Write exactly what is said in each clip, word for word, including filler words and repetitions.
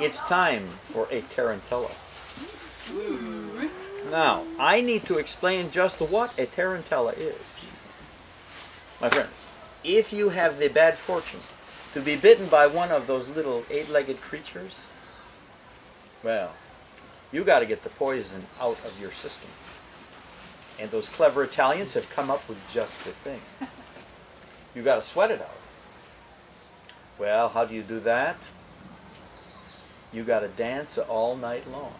It's time for a tarantella. Ooh. Now, I need to explain just what a tarantella is. My friends, if you have the bad fortune to be bitten by one of those little eight-legged creatures, well, you got to get the poison out of your system. And those clever Italians have come up with just the thing. You got to sweat it out. Well, how do you do that? You got to dance all night long.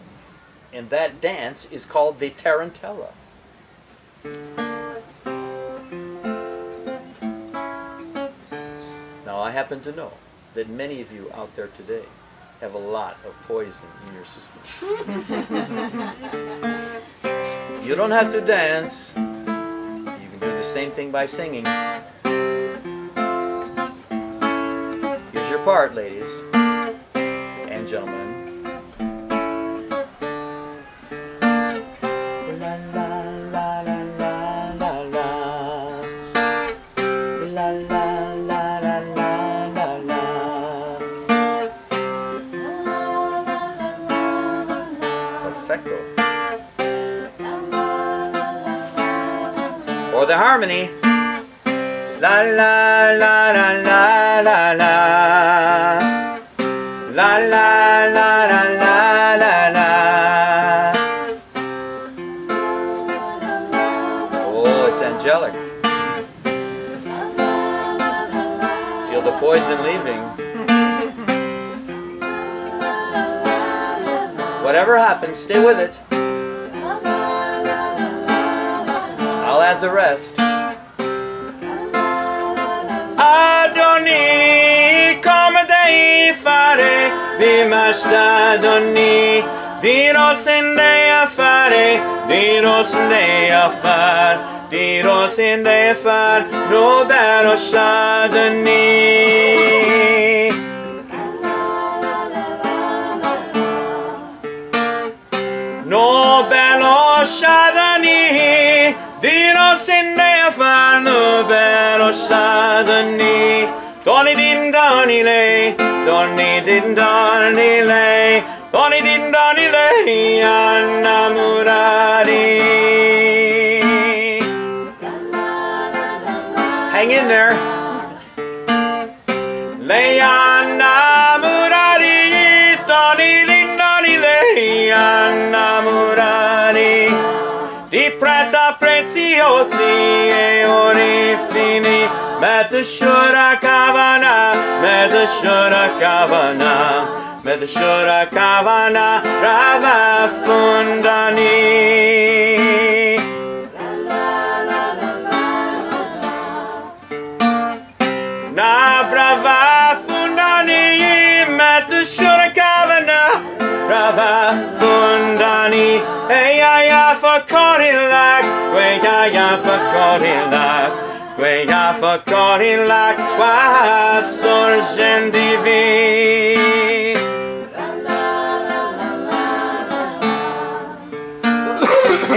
And that dance is called the tarantella. Now, I happen to know that many of you out there today have a lot of poison in your systems. You don't have to dance. You can do the same thing by singing. Here's your part, ladies and gentlemen. La la la la la la la. La la la la la la la. Perfecto. Or the harmony. La la la la la la la. La la la la la la la. Oh, it's angelic. Feel the poison leaving. Whatever happens, stay with it. I'll add the rest. Adoni, come dei fare, dimashta Adoni, dinos in dei affare, dinos in dei affare, dinos in dei affare, no daros Adoni. No daros Adoni. Dinos in dei affar, no bello sadoni. Doni din doni lei, doni din doni lei, doni din doni lei, annamurati. Hang in there. Lei annamurati, doni din doni lei, annamurati. Di preta preziosi e orifini, metashura kavana, metashura kavana, metashura kavana, rava fundani. Na brava fundani, metashura kavana, rava fundani. Hey, ay, for Corillac, way ya for Corillac, way ya for Corillac, wah, sorgen divin.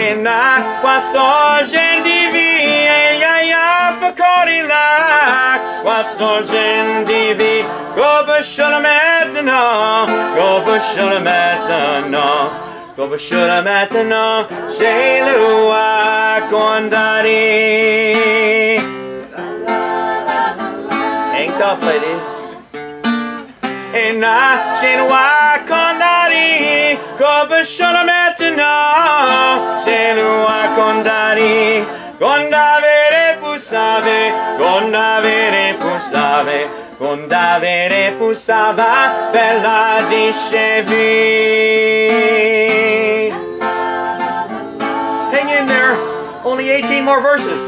In aqua sorgen divin, ya ya for Corillac, wah, sorgen divin. Go bushel maintenant, go bushel maintenant. Go shura maintenant, j'ai le wa condari. Hang tough, ladies. Et na, j'ai le wa condari. Go shura maintenant, j'ai le wa condari. Gondavere poussave, gondavere poussave, gondavere poussava, bella di chevi. Only eighteen more verses.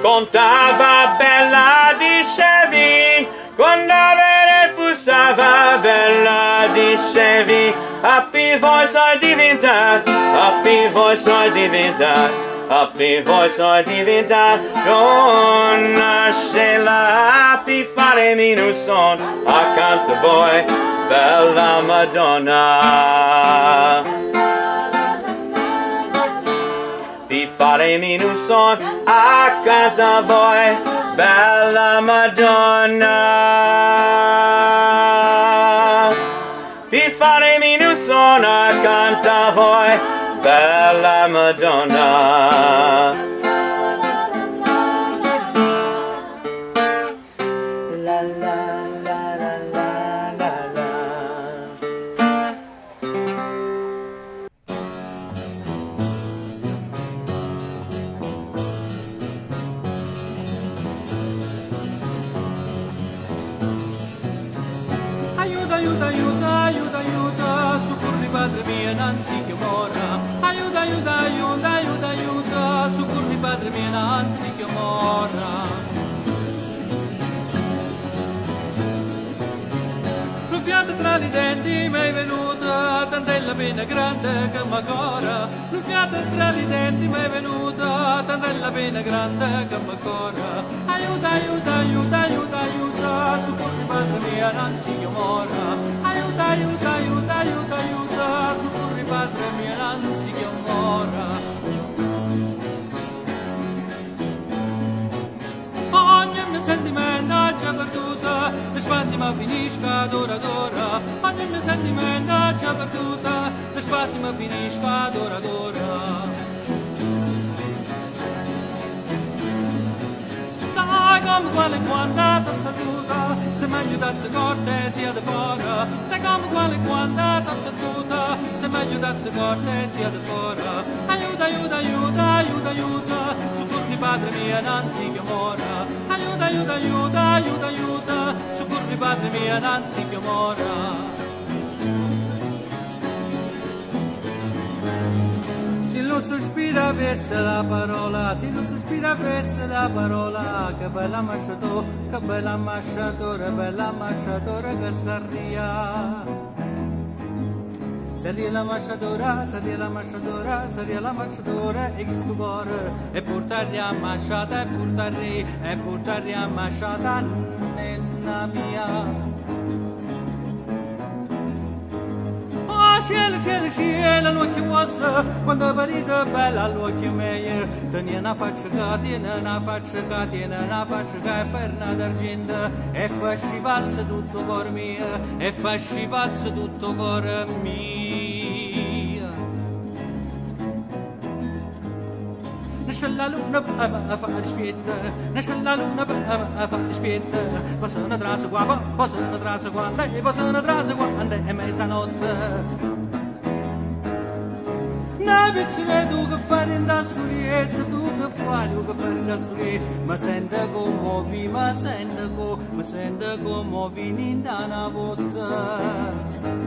Contava bella di Chevi, condavere pussava bella di Chevi. Happy voice or divinità, happy voice or divinità, happy voice or divinità. Donna Scella, happy fare minuson accanto a voi. Bella Madonna, di fare minuson accanto a voi. Bella Madonna, vi faremo un'unisona canta voi, Bella Madonna. La la la la la la la. Aiuta, aiuta, aiuta, aiuta, aiuta, soccorri padre mio Nancy che mora. Aiuta, aiuta, aiuta, aiuta, aiuta, soccorri padre mio Nancy che mora. Ruffiata tra i denti m'è venuta tant'ella pena grande che m'accora. Ruffiata tra i denti m'è venuta tant'ella pena grande che m'accora. Aiuta, aiuta, aiuta, aiuta, aiuta, soccorri padre mio Nancy che mora. Aiuta, aiuta, aiuta, aiuta, aiuta, soccorri padre mio Nancy che mora. Ogni mio sentimento è già perduta, le spazi ma finisca d'ora d'ora. Ogni mio sentimento è già perduta, le spazi ma finisca d'ora d'ora. Sai come quale quantità saluta, se meglio da se corte sia di fora. Sai come quale quantità saluta, se meglio da se corte sia di fora. Aiuta, aiuta, aiuta, aiuta, aiuta, soccorri padre mio Nancy che mora. Aiuta, aiuta, aiuta, aiuta, aiuta, soccorri padre mio Nancy che mora. Se lo sospiro avesse la parola, se lo sospiro avesse la parola, che bella masciatora, che bella masciatora, bella masciatora che s'arria. Sarria la masciatora, sarria la masciatora, sarria la masciatora e chi sto cuore, e portarli a masciata, e portarli, e portarli a masciata, nena mia. Cielo, cielo, cielo, l'occhio vostro, quando parite bella l'occhio meglio, tiene una faccia che, tiene una faccia che, tiene una faccia che è perna d'argento, e fasci pazzo tutto cor mio, e fasci pazzo tutto cor mio. Nasce la luna a fare spietta, nasce la luna a fare spietta, posso una trasa qua, posso una trasa qua, lei posso una trasa qua, è mezzanotte. Na piccina tu che fai in da solietta, tu che fai, tu che fai in da solietta, ma sente come vi, ma sente come, ma sente come vi in da una volta.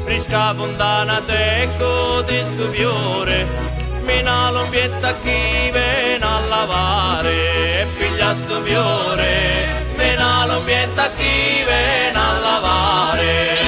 Frisca puntana tecco di stupiore, mina l'ombietta chi viene a lavare, e piglia stupiore, mina l'ombietta chi viene a lavare.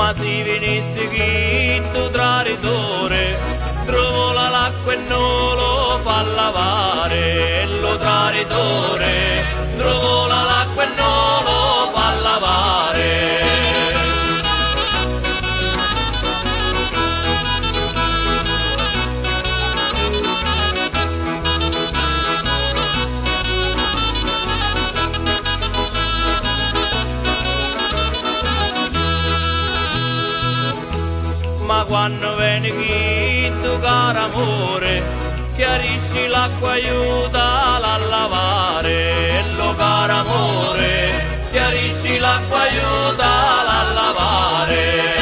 Ma se venisse chi tu traditore, trovola l'acqua e non lo fa lavare, lo traditore, trovola l'acqua e non lo fa lavare. Ma quando vieni qui tu caro amore, chiarisci l'acqua aiutala a lavare, e lo caro amore, chiarisci l'acqua aiutala a lavare.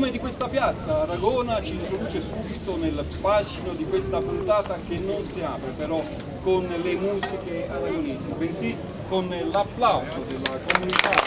nome di questa piazza, Aragona, ci introduce subito nel fascino di questa puntata che non si apre però con le musiche aragonesi, bensì con l'applauso della comunità.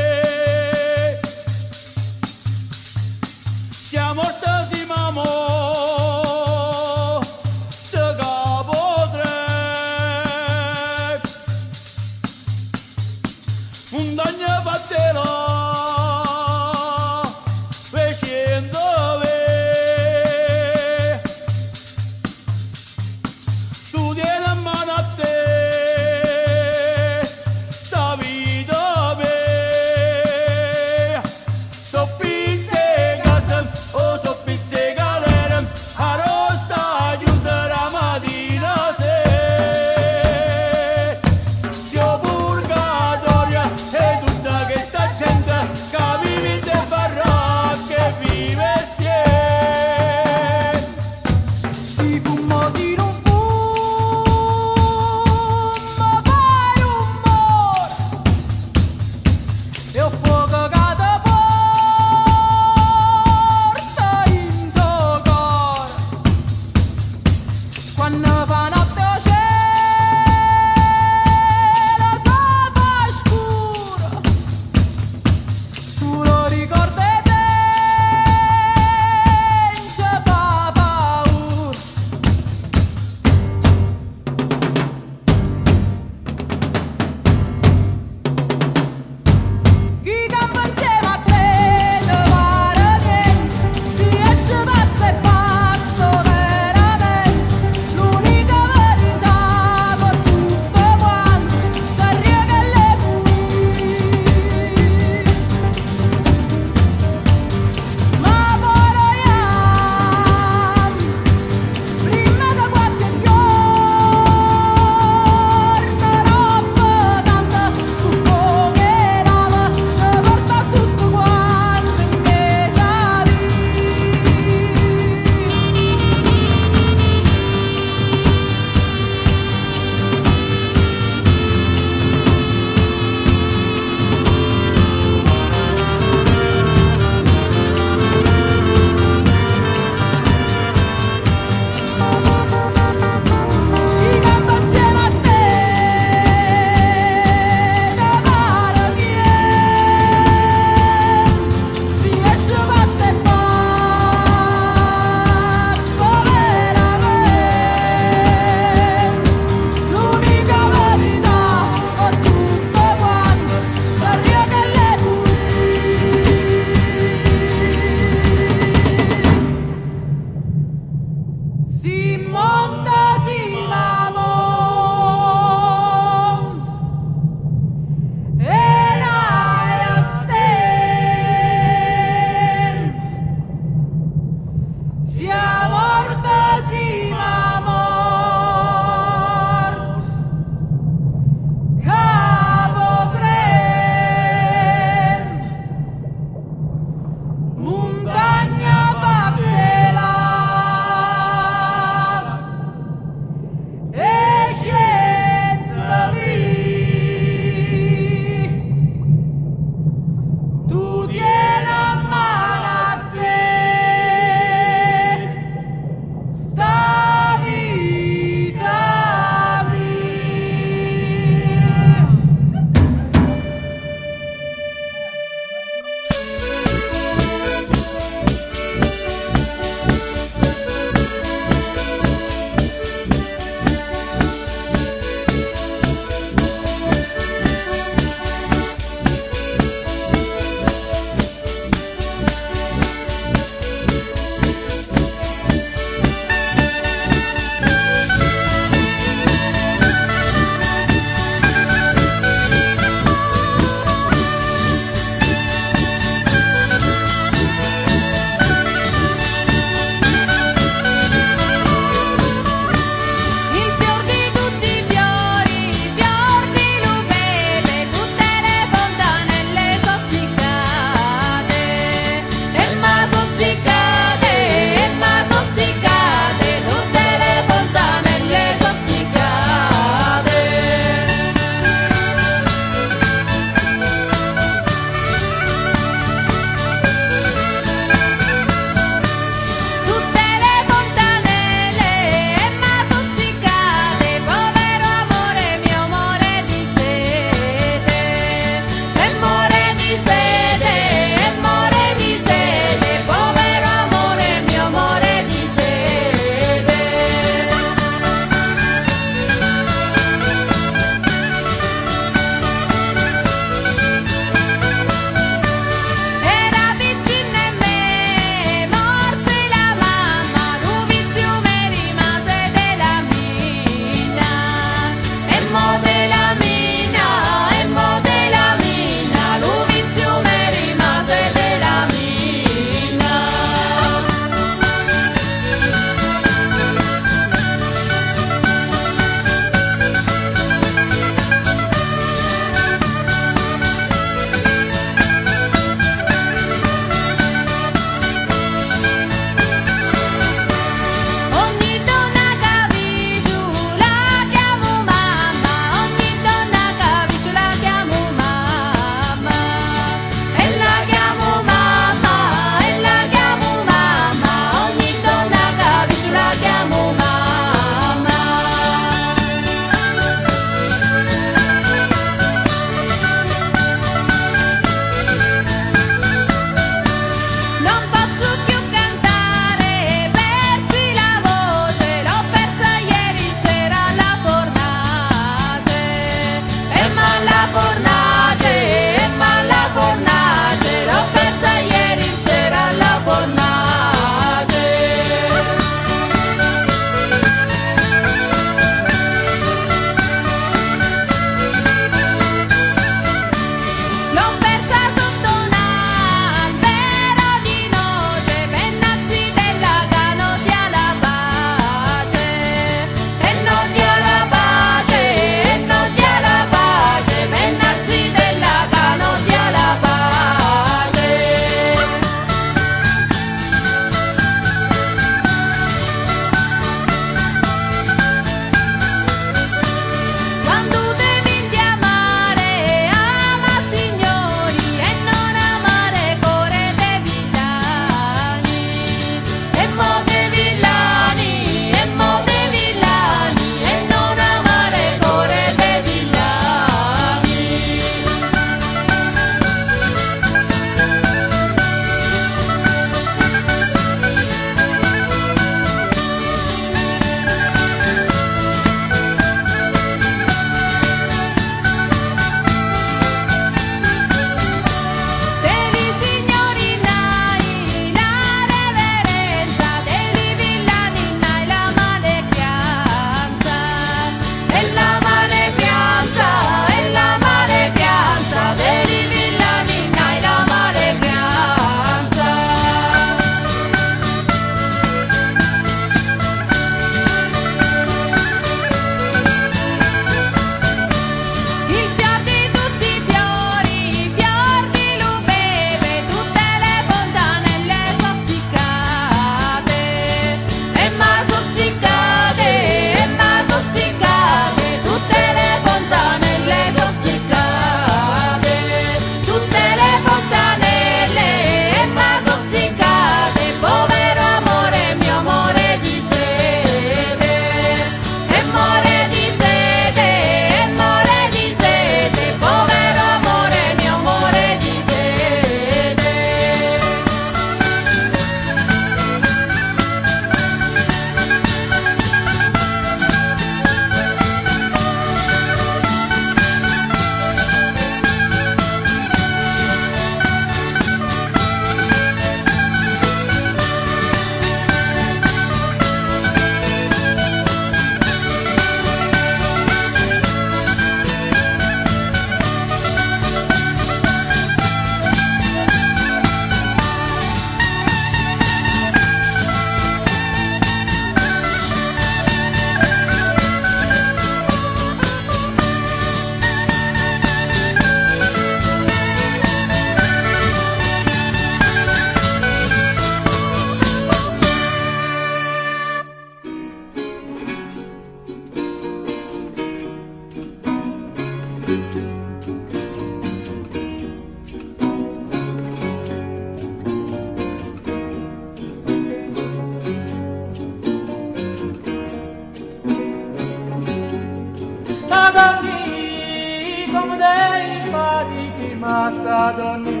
Tadaki Komdei Fadiki Mastadoni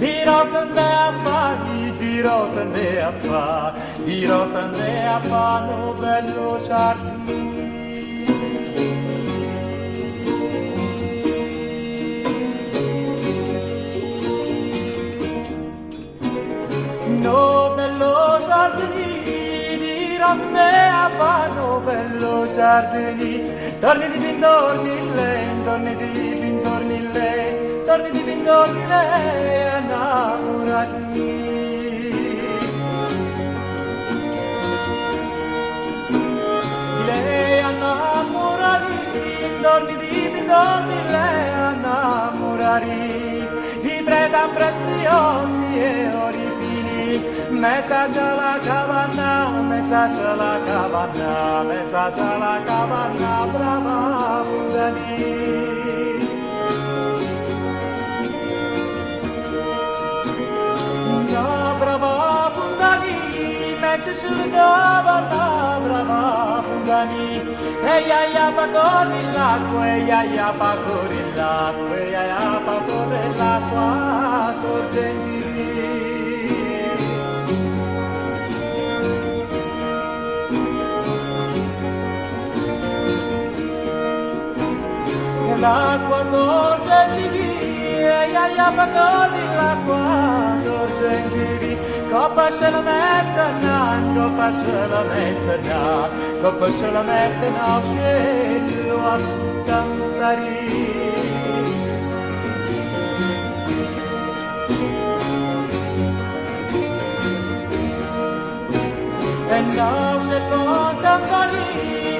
Dirosan Deafa, Dirosan Deafa, Dirosan Deafa, no bello shark. No bello giardini, di rosmea fanno bello giardini. Torni di pintorni lei, torni di pintorni lei, torni di pintorni lei, innamorati. Lei innamorati, torni di pintorni lei, innamorati. Di preda preziosi e ori. Meta chala cabana, meta chala cabana, meta chala cabana, brava fundani. No brava fundani, meta chala cabana, brava fundani. Eia ia fa corri l'acqua, eia ia fa corri l'acqua, eia ia fa corri l'acqua sorgenti. L'acqua sorge di eia ia fa corri l'acqua sorge di coppa ce la mette na, coppa ce la mette na, coppa ce la mette na, cielo a cantare. E na cielo a cantare.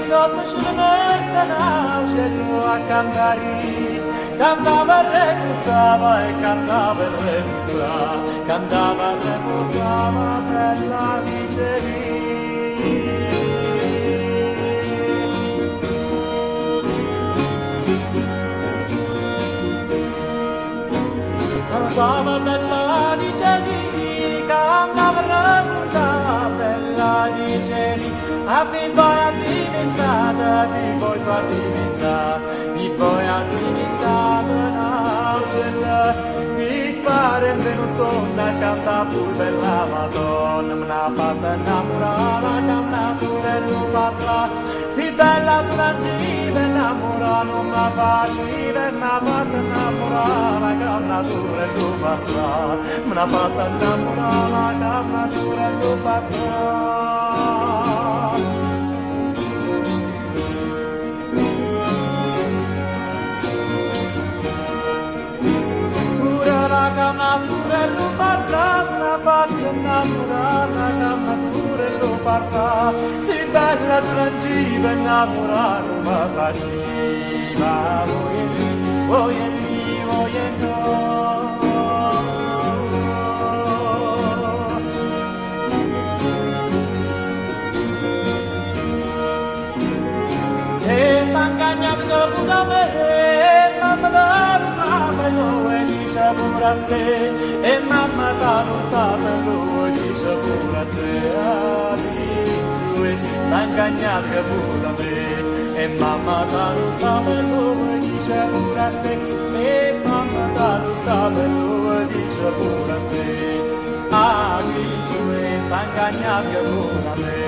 Dopo ce la metterà, c'è tu a cantare. Cantava e repusava, e cantava e repusava, cantava e repusava per la diceria. Cantava per la diceria, cantava e repusava per la diceria. A ti poi addiventata, ti poi so addiventata, ti poi addiventata un'angela. Mi fare venusonna, canta pur per la Madonna, m'ha fatta innamorare, canta pure l'upatla. Si bella tu la diva, innamora, non m'ha fatta diva, m'ha fatta innamorare, canta pure l'upatla. M'ha fatta innamorare, canta pure l'upatla. La camatura e lo parla, la faccia innamorata, la camatura e lo parla, si bella trangiva innamorata, ma faceva, voglio lì, voglio lì, voglio no. E sta incagnando pure me, mamma da usare, no è lì. E mamma ta non sa per lui, dice pure a te, amici, sta ingannando che pure a me. E mamma ta non sa per lui, dice pure a te, e mamma ta non sa per lui, dice pure a te, amici, sta ingannando che pure a me.